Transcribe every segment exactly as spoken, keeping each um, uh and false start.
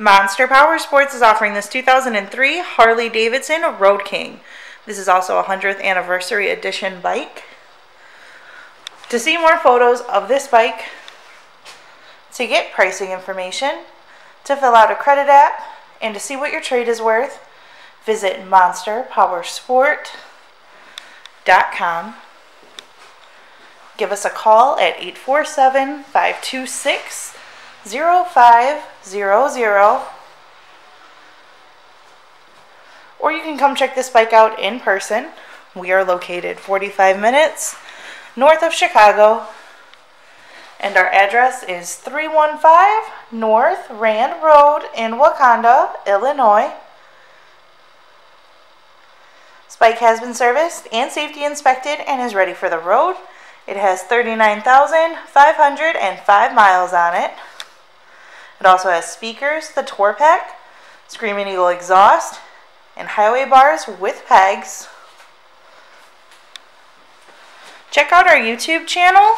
Monster Power Sports is offering this two thousand three Harley-Davidson Road King. This is also a hundredth anniversary edition bike. To see more photos of this bike, to get pricing information, to fill out a credit app, and to see what your trade is worth, visit monster power sport dot com. Give us a call at eight four seven, five two six, zero five zero zero, or you can come check this bike out in person. We are located forty-five minutes north of Chicago, and our address is three one five North Rand Road in Wauconda, Illinois. This bike has been serviced and safety inspected and is ready for the road. It has thirty-nine thousand five hundred five miles on it. It also has speakers, the tour pack, Screaming Eagle exhaust, and highway bars with pegs. Check out our YouTube channel,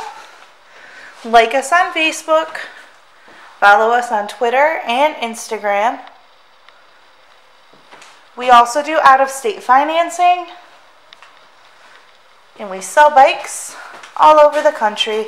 like us on Facebook, follow us on Twitter and Instagram. We also do out-of-state financing, and we sell bikes all over the country.